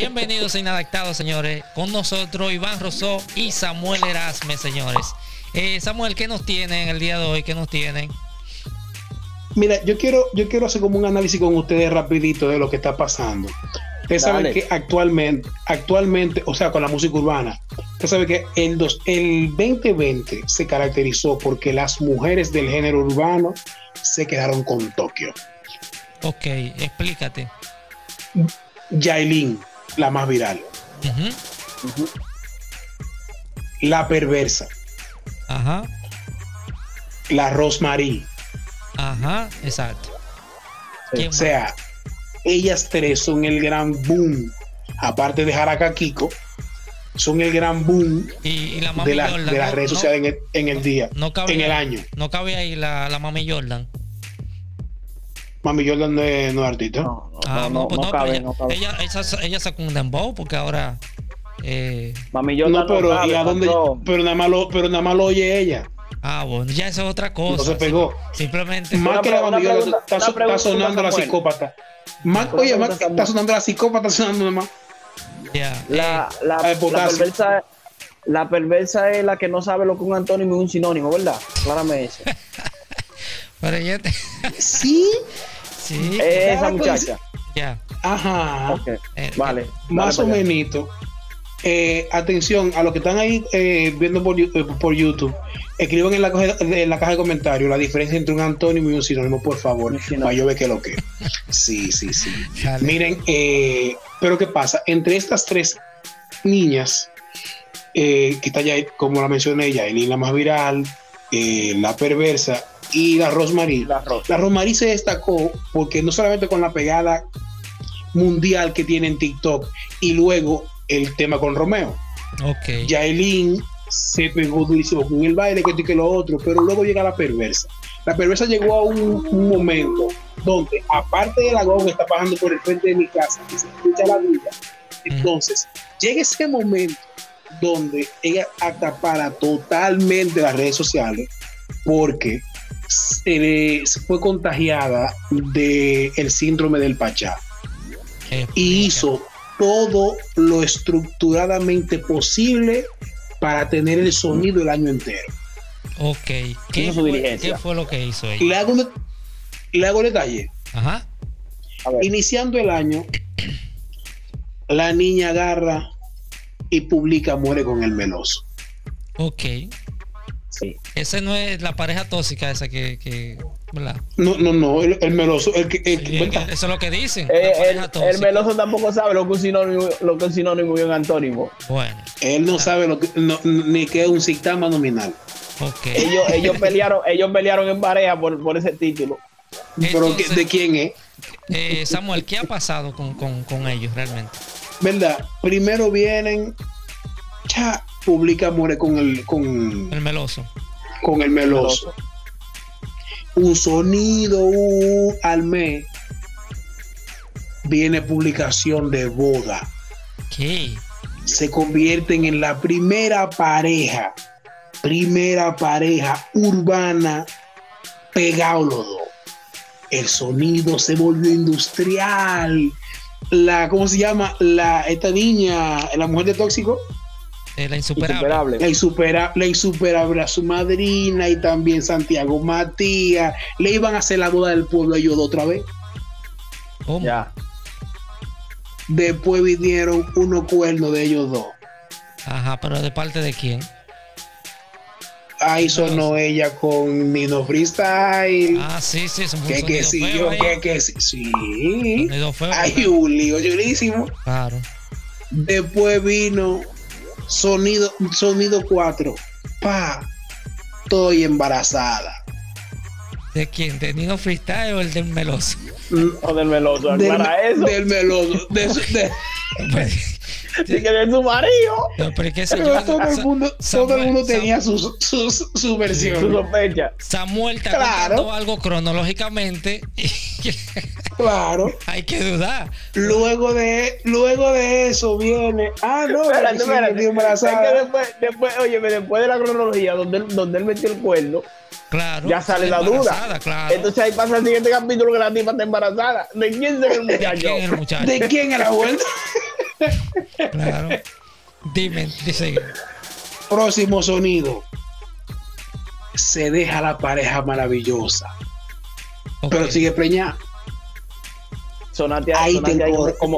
Bienvenidos a Inadaptados, señores. Con nosotros Iván Rosó y Samuel Erasme, señores. Samuel, ¿qué nos tienen el día de hoy? ¿Qué nos tienen? Mira, yo quiero hacer como un análisis con ustedes rapidito de lo que está pasando. Ustedes saben que actualmente, o sea, con la música urbana, ustedes saben que el 2020 se caracterizó porque las mujeres del género urbano se quedaron con Tokio. Ok, explícate. Yailin, la más viral. La Perversa. Ajá. La Rosemary. Ajá, exacto. O sea, ellas tres son el gran boom. Aparte de Jaraca Kiko, son el gran boom y la Mami Jordan, de las redes sociales en el año. No cabe ahí la Mami Jordan. Mami Jordan no es artista. No cabe. Ella sacó un dembow porque ahora... Mami Jordan no, pero nada más lo oye ella. Ah, bueno, ya eso es otra cosa. No se pegó. Simplemente. Más que la Mami Jordan, está sonando la psicópata. Oye, más que está sonando la psicópata, está sonando nada más. La perversa es la que no sabe lo que un antónimo es un sinónimo, ¿verdad? Aclárame eso. Pero ella te... Sí. Esa muchacha. Ya. Ajá. Okay. Vale. Más o menos. Atención a los que están ahí viendo por YouTube. Escriban en la caja de comentarios la diferencia entre un antónimo y un sinónimo, por favor. Para yo ver qué es lo que es. Sí. Dale. Miren, pero ¿qué pasa? Entre estas tres niñas, que está ya, como la mencioné, Yailin, la más viral, la Perversa y la Rosemary. La Rosemary se destacó porque no solamente con la pegada mundial que tiene en TikTok y luego el tema con Romeo. Okay. Yailin se pegó durísimo con el baile, que lo otro, pero luego llega la Perversa. La Perversa llegó a un momento donde, aparte del agón que está pasando por el frente de mi casa, que se escucha la vida, entonces llega ese momento donde ella acapara totalmente las redes sociales porque se fue contagiada del síndrome del Pachá. Y hizo todo lo estructuradamente posible para tener el sonido el año entero. Ok. ¿Qué fue lo que hizo ella? Le hago detalle. Ajá. A ver. Iniciando el año, la niña agarra y publica Muere con el Meloso. Ok. Sí. Esa no es la pareja tóxica esa que ¿verdad? No, el Meloso. Eso es lo que dicen. El Meloso tampoco sabe lo que es un sinónimo y un antónimo. Bueno. Él no sabe lo que, ni qué es un sintagma nominal. Okay. Ellos pelearon en pareja por ese título. Entonces, ¿pero de quién es? Samuel, ¿qué ha pasado con ellos realmente? ¿Verdad? Primero vienen... Ya publica More con el Meloso. Con el Meloso. Un sonido al mes. Viene publicación de boda. ¿Qué? Se convierten en la primera pareja urbana pegado los dos. El sonido se volvió industrial. ¿Cómo se llama? Esta niña, la mujer de Tóxico. La insuperable. La insuperable a su madrina y también Santiago Matías. Le iban a hacer la boda del pueblo a ellos otra vez. Oh. Ya. Después vinieron unos cuernos de ellos dos. Ajá, pero ¿de parte de quién? Ahí sonó ella con Nino Freestyle. Ah, sí, es un buen sonido feo. Sí. Hay un lío llorísimo. Claro. Después vino... Sonido 4. Estoy embarazada. ¿De quién? ¿De Nino Freestyle o el del Meloso? O del Meloso, para eso. Del Meloso. De su marido. No, pero que todo el mundo tenía su versión. Su sospecha. Samuel está contando algo cronológicamente. Claro. Hay que dudar. Luego de eso viene. Ah, no, espérate. Después de la cronología, donde él metió el cuerno. Claro, ya sale la duda. Claro. Entonces ahí pasa el siguiente capítulo que la tipa está embarazada. ¿De quién es el muchacho? ¿De quién era bueno? Claro. Dime, dice. Próximo sonido. Se deja la pareja maravillosa. Okay. Pero sigue preñada. Sonate ahí,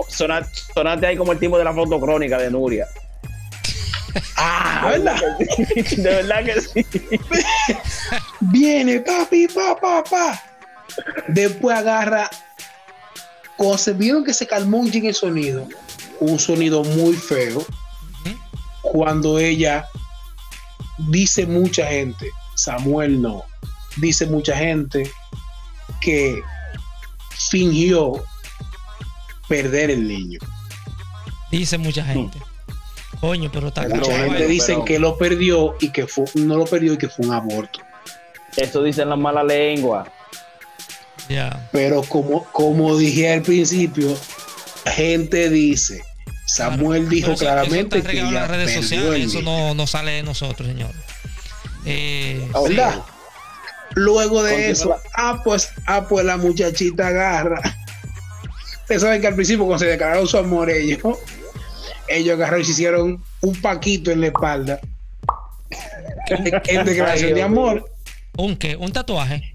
sonate ahí como el tipo de la fotocrónica de Nuria. Ah, ¿verdad? De verdad que sí. Viene, papi, pa. Después agarra. Cuando se vieron que se calmó un ching el sonido, un sonido muy feo, cuando ella dice mucha gente, Samuel no, dice mucha gente que fingió perder el niño. Dice mucha gente. Coño, pero está claro. Mucha gente dicen que lo perdió y que fue, no lo perdió y que fue un aborto. Eso dicen las malas lenguas. Yeah. Pero como dije al principio, gente dice, Samuel dijo claramente que ya redes sociales, eso no sale de nosotros, señor. ¿Verdad? Sí. Luego de eso, pues la muchachita agarra. Ustedes saben que al principio cuando se declararon su amor ellos agarraron y se hicieron un paquito en la espalda. En declaración de amor. ¿Un qué? ¿Un tatuaje?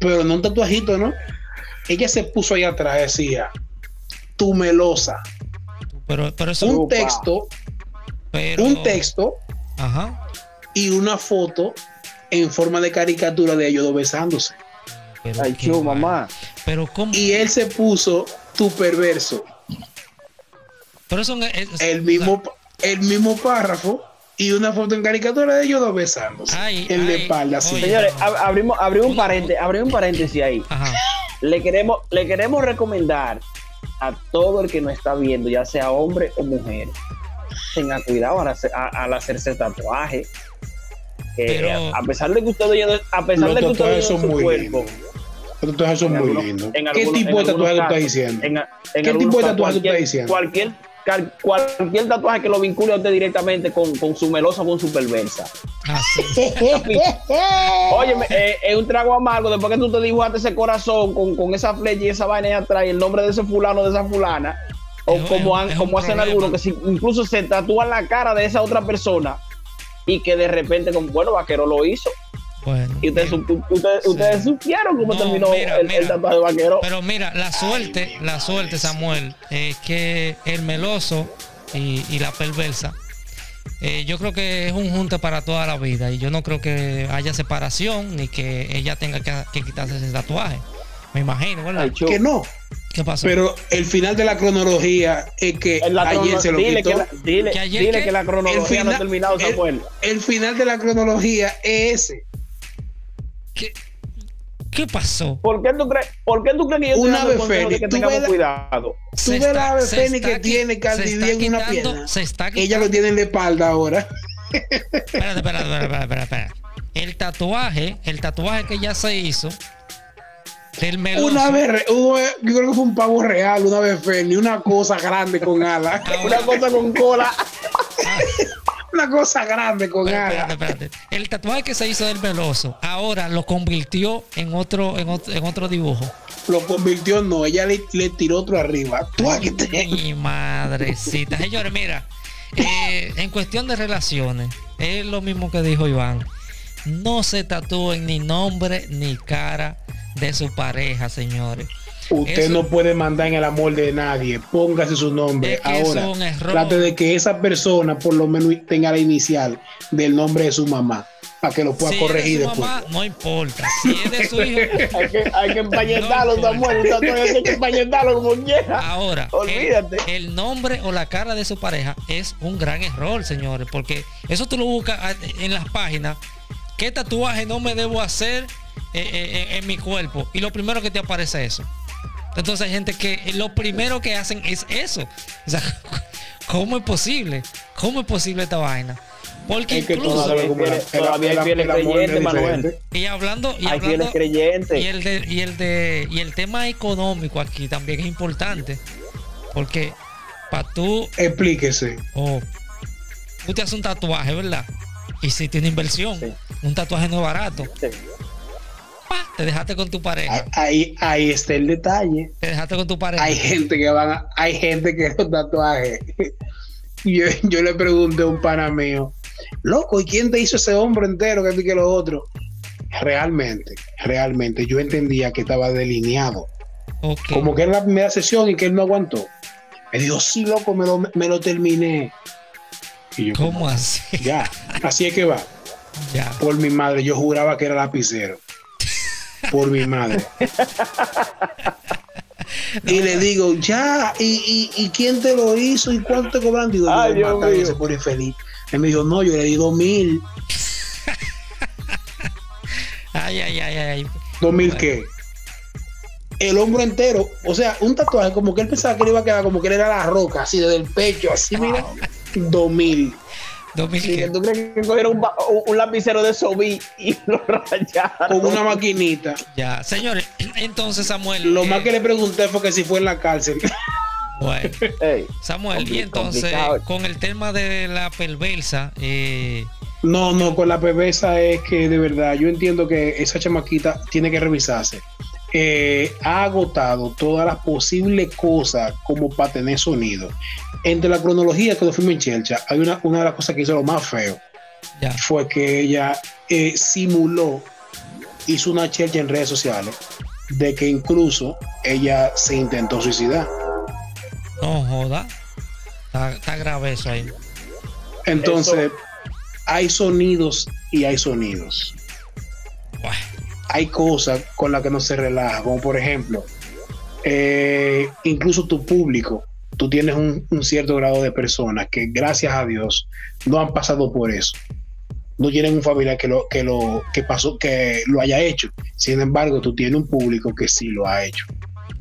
Pero no un tatuajito, ¿no? Ella se puso ahí atrás, decía, tu melosa. Pero eso... Un texto, pero... un texto. Ajá. Y una foto en forma de caricatura de ellos dos besándose. Pero ay, yo, mamá. Pero ¿cómo? Y él se puso tu perverso. Pero eso es... el mismo párrafo. Y una foto en caricatura de ellos dos besándose. En la espalda, sí. Señores, abrimos un paréntesis ahí. Ajá. Le queremos recomendar a todo el que nos está viendo, ya sea hombre o mujer, tenga cuidado al hacerse tatuaje. Pero, a pesar de que usted oye su cuerpo. Los tatuajes son muy lindos. ¿Qué tipo de tatuaje tú estás diciendo? ¿Qué tipo de tatuaje tú estás diciendo? Cualquier tatuaje que lo vincule a usted directamente con su melosa o con su perversa. Oye, es un trago amargo. Después que tú te dibujaste ese corazón con esa flecha y esa vaina ahí atrás y el nombre de ese fulano o de esa fulana, o como hacen algunos, que si incluso se tatúan la cara de esa otra persona y que de repente, Vaquero lo hizo. Bueno, y ustedes supieron cómo terminó el tatuaje de Vaquero. Pero mira, la suerte, Samuel, es que el meloso y la perversa, yo creo que es un junte para toda la vida. Y yo no creo que haya separación ni que ella tenga que quitarse ese tatuaje. Me imagino, ¿verdad? Ay, que no. ¿Qué pasó? Pero el final de la cronología es que ayer se lo quitó. Dile que la cronología no ha terminado, Samuel. El final de la cronología es ese. ¿Qué pasó? ¿Por qué tú crees que yo estoy dando consejos de que tengamos cuidado? Tú ves la ave fénix que tiene Cardi en una pierna. Ella lo tiene en la espalda ahora. Espérate. El tatuaje que ya se hizo del meloso. Una vez, yo creo que fue un pavo real, una vez fénix, una cosa grande con alas. Una cosa con cola. Una cosa grande con alas. El tatuaje que se hizo del meloso ahora lo convirtió en otro dibujo. Lo convirtió, no, ella le tiró otro arriba. Mi madrecita. Señores, mira, en cuestión de relaciones, es lo mismo que dijo Iván. No se tatúen ni nombre ni cara de su pareja, señores. Usted no puede mandar en el amor de nadie. Póngase su nombre. Es que ahora, trate de que esa persona por lo menos tenga la inicial del nombre de su mamá, para que lo pueda corregir después. Mamá, no importa. Si es de su hijo, hay que empañetarlo, no Samuel. Hay que empañetarlo como quiera. Ahora, olvídate. El nombre o la cara de su pareja es un gran error, señores, porque eso tú lo buscas en las páginas. ¿Qué tatuaje no me debo hacer en mi cuerpo? Y lo primero que te aparece es eso. Entonces hay gente que lo primero que hacen es eso. O sea, ¿cómo es posible? ¿Cómo es posible esta vaina? Porque es incluso que todavía hay fieles creyentes, Manuel. Hay fieles creyentes. Y el tema económico aquí también es importante. Porque para tú... Explíquese. Tú te haces un tatuaje, ¿verdad? Y si tiene inversión. Sí. Un tatuaje no es barato. Sí. Te dejaste con tu pareja. Ahí está el detalle. Te dejaste con tu pareja. Hay gente que hay gente que los tatuajes. Yo le pregunté a un pana mío, loco, ¿y quién te hizo ese hombro entero que lo otro? Realmente, yo entendía que estaba delineado. Okay. Como que era la primera sesión y que él no aguantó. Me dijo, sí, loco, me lo terminé. Y yo, ¿cómo así? Ya, así es que va. Ya. Por mi madre, yo juraba que era lapicero. Por mi madre. Y le digo, ya, ¿y quién te lo hizo? ¿Y cuánto te cobran? Digo, ay, Dios mío, se pone feliz. Él me dijo, no, yo le di 2000. Ay. ¿2000 qué? El hombro entero. O sea, un tatuaje como que él pensaba que le iba a quedar, como que él era la roca, así desde el pecho, así, mira. 2000. Sí, ¿tú crees que era un lapicero de Sobi y lo rayaron? Con una maquinita. Ya, señores, entonces Samuel. Lo más que le pregunté fue que si fue en la cárcel. Bueno, hey, Samuel, y entonces con el tema de La Perversa. No, con La Perversa es que de verdad yo entiendo que esa chamaquita tiene que revisarse. Ha agotado todas las posibles cosas como para tener sonido. Entre la cronología que lo firmó en Chelcha, hay una de las cosas que hizo lo más feo. Ya. Fue que ella hizo una Chelcha en redes sociales de que incluso ella se intentó suicidar. No joda, está grave eso ahí. Entonces, hay sonidos y hay sonidos. Bueno. Hay cosas con las que no se relaja, como por ejemplo, incluso tu público. Tú tienes un cierto grado de personas que, gracias a Dios, no han pasado por eso. No tienen un familiar que lo haya hecho. Sin embargo, tú tienes un público que sí lo ha hecho.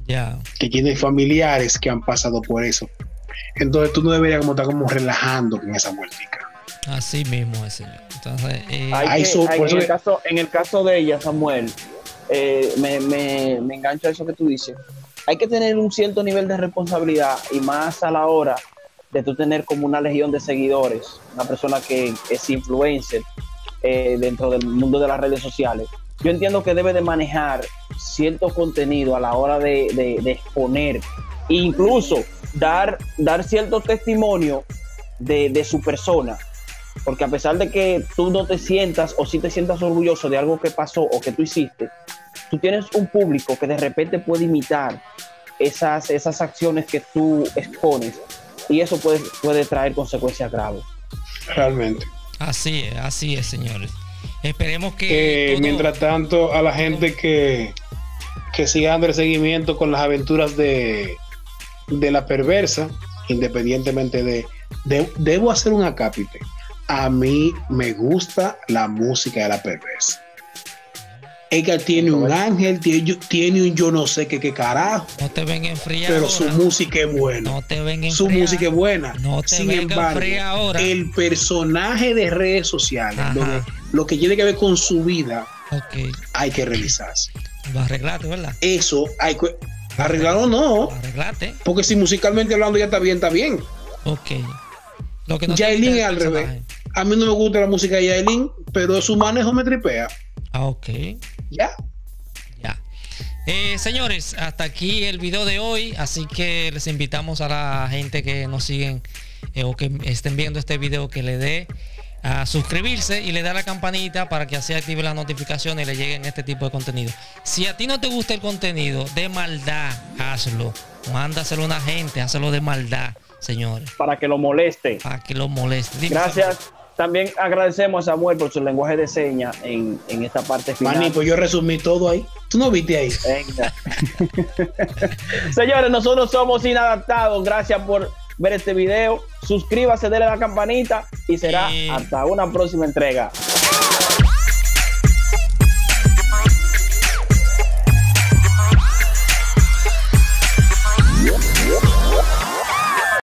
Yeah. Que tienes familiares que han pasado por eso. Entonces tú no deberías como estar como relajando con esa muertica. Así mismo es. Entonces, en el caso de ella, Samuel, me engancho a eso que tú dices. Hay que tener un cierto nivel de responsabilidad, y más a la hora de tú tener como una legión de seguidores, una persona que es influencer dentro del mundo de las redes sociales. Yo entiendo que debe de manejar cierto contenido a la hora de exponer, e incluso dar cierto testimonio de su persona. Porque a pesar de que tú no te sientas, o sí te sientas orgulloso de algo que pasó o que tú hiciste, tú tienes un público que de repente puede imitar esas acciones que tú expones, y eso puede traer consecuencias graves. Realmente. Así es, señores. Esperemos que... mientras tanto, a la gente que siga dando el seguimiento con las aventuras de La Perversa, independientemente de... Debo hacer un acápite. A mí me gusta la música de La Perversa. Ella tiene un ángel, tiene un yo no sé qué carajo. No te venga enfriar. Pero su música es buena. No te venga enfriar. Su música es buena. No te venga enfriar ahora. El personaje de redes sociales, lo que tiene que ver con su vida, okay, hay que revisarse. Va a arreglarte, ¿verdad? Eso hay que arreglarlo o no. Arreglate. Porque si musicalmente hablando ya está bien. Ok. Lo que no, Yailin es al revés. A mí no me gusta la música de Yailin, pero su manejo me tripea. Ah, ok. Ya. Señores, hasta aquí el video de hoy. Así que les invitamos a la gente que nos siguen o que estén viendo este video, que le dé a suscribirse y le da la campanita para que así active las notificaciones y le lleguen este tipo de contenido. Si a ti no te gusta el contenido de maldad, hazlo. Mándaselo a una gente, hazlo de maldad, señores. Para que lo moleste. Para que lo moleste. Dime, gracias. Samuel. También agradecemos a Samuel por su lenguaje de señas en esta parte final. Mani, pues yo resumí todo ahí. Tú no viste ahí. Venga. Señores, nosotros somos Inadaptados. Gracias por ver este video. Suscríbase, denle a la campanita y será hasta una próxima entrega.